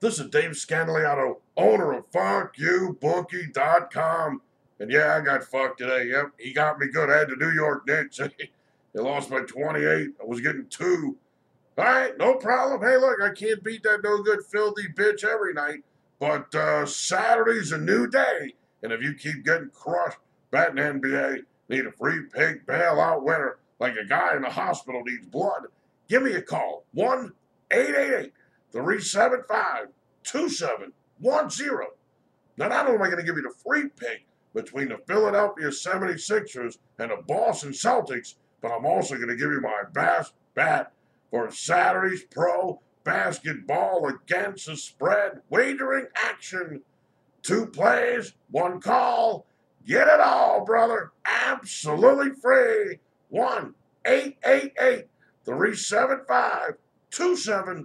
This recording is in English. This is Dave Scandaliato, owner of FuckYouBookie.com. And yeah, I got fucked today. Yep, he got me good. I had the New York Knicks. They lost by 28. I was getting 2. All right, no problem. Hey, look, I can't beat that no good filthy bitch every night. But Saturday's a new day. And if you keep getting crushed, batting NBA, need a free pig bailout winner, like a guy in the hospital needs blood, give me a call. 1-888-375-2710. Now, not only am I going to give you the free pick between the Philadelphia 76ers and the Boston Celtics, but I'm also going to give you my best bet for Saturday's pro basketball against the spread wagering action. 2 plays, 1 call. Get it all, brother. Absolutely free. 1-888-375-2710.